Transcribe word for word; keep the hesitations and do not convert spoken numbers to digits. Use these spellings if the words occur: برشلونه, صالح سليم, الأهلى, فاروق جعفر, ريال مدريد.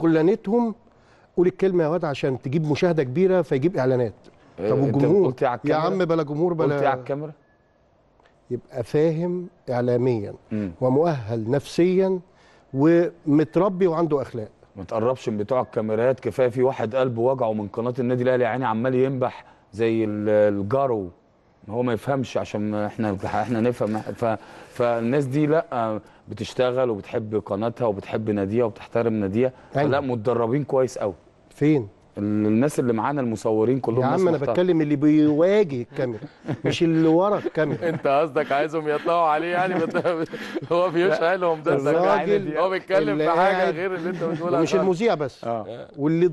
شغلانتهم قول الكلمه يا واد عشان تجيب مشاهده كبيره فيجيب اعلانات. طب والجمهور يا عم بلا جمهور بلا قلت على الكاميرا يبقى فاهم اعلاميا مم. ومؤهل نفسيا ومتربي وعنده اخلاق. ما تقربش من بتوع الكاميرات، كفايه في واحد قلبه وجعه من قناه النادي الاهلي يا عيني عمال ينبح زي الجارو، هو ما يفهمش عشان احنا احنا نفهم. فالناس دي لا بتشتغل وبتحب قناتها وبتحب ناديها وبتحترم ناديها، لا متدربين كويس قوي. فين؟ الناس اللي معانا المصورين كلهم يا عم انا محترم. بتكلم اللي بيواجه الكاميرا مش اللي ورا الكاميرا. انت قصدك عايزهم يطلعوا عليه يعني هو بيشعلهم ده الراجل، هو بيتكلم في حاجه غير اللي انت بتقولها، مش المذيع بس آه. واللي